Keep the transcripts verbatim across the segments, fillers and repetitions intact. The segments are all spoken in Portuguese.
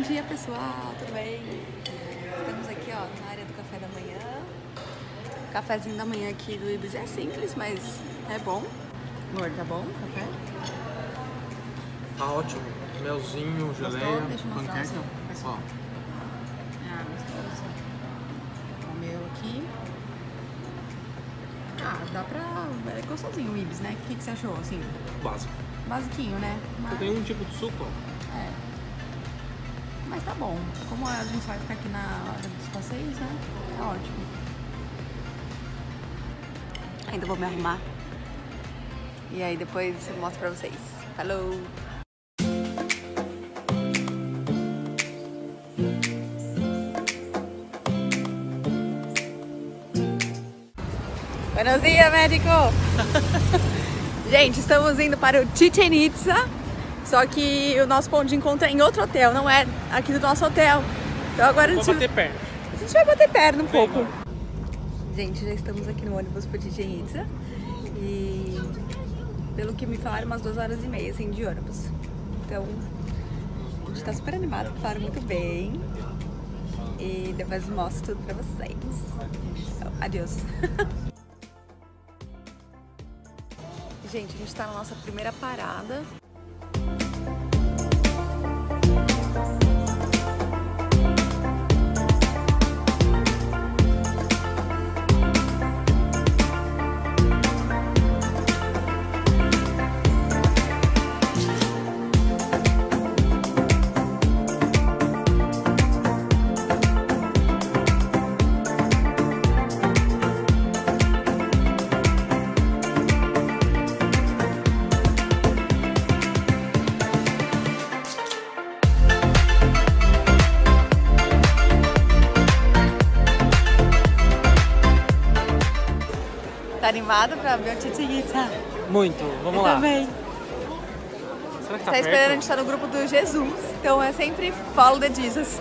Bom dia, pessoal, tudo bem? Estamos aqui, ó, na área do café da manhã. O cafezinho da manhã aqui do Ibis é simples, mas é bom. Amor, tá bom o café? Tá ótimo. Melzinho, geleia, panqueca. Ó. Ah, gostoso. O meu aqui. Ah, dá pra... É gostosinho o Ibis, né? O que, que você achou, assim? Básico. Basiquinho, né? Mas... Tem um tipo de suco, ó. É. Mas tá bom. Como a gente vai ficar aqui na hora dos passeios, né? Tá ótimo. Ainda vou me arrumar. E aí depois eu mostro pra vocês. Falou! Buenos dias, médico! Gente, estamos indo para o Chichén Itzá, só que o nosso ponto de encontro é em outro hotel, não é aqui do nosso hotel. Então agora a gente... Vou bater perna. A gente vai bater perna um Bem, pouco. Não. Gente, já estamos aqui no ônibus para o Chichén Itzá e pelo que me falaram, umas duas horas e meia assim, de ônibus. Então a gente está super animado, falaram muito bem. E depois mostro tudo para vocês. Então, adeus! Gente, a gente está na nossa primeira parada. Animado pra ver o Chichén Itzá? Muito, vamos eu lá. Também. Será que tá, tá esperando perto? A gente tá no grupo do Jesus, então é sempre follow the Jesus.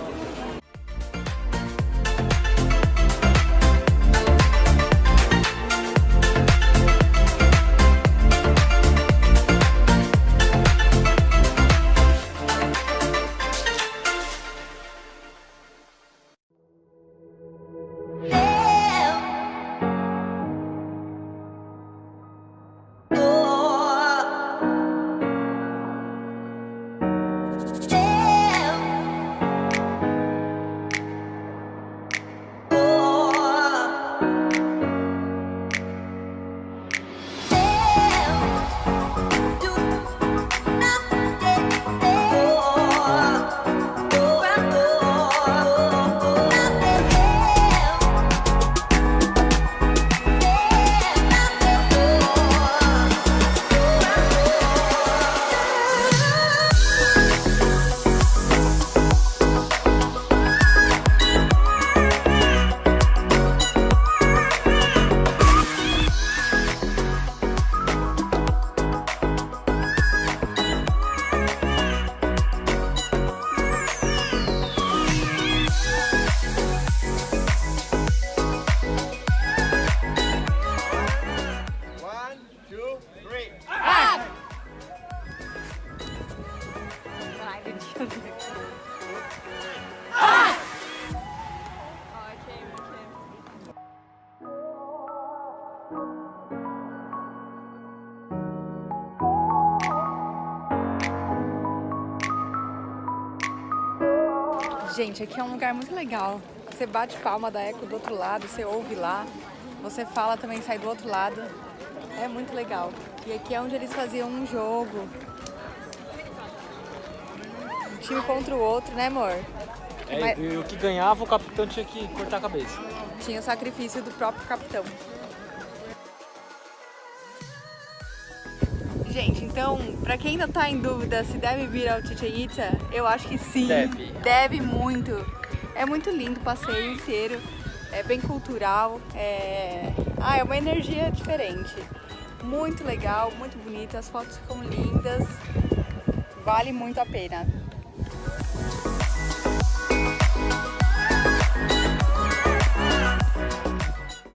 Gente, aqui é um lugar muito legal. Você bate palma da eco do outro lado, você ouve lá, você fala também, sai do outro lado. É muito legal. E aqui é onde eles faziam um jogo. Um time contra o outro, né, amor? É, mas... E o que ganhava, o capitão tinha que cortar a cabeça. Tinha o sacrifício do próprio capitão. Gente, então, pra quem ainda tá em dúvida se deve vir ao Chichén Itzá, eu acho que sim, deve. deve muito. É muito lindo o passeio inteiro, é bem cultural, é... Ah, é uma energia diferente. Muito legal, muito bonita, as fotos ficam lindas, vale muito a pena.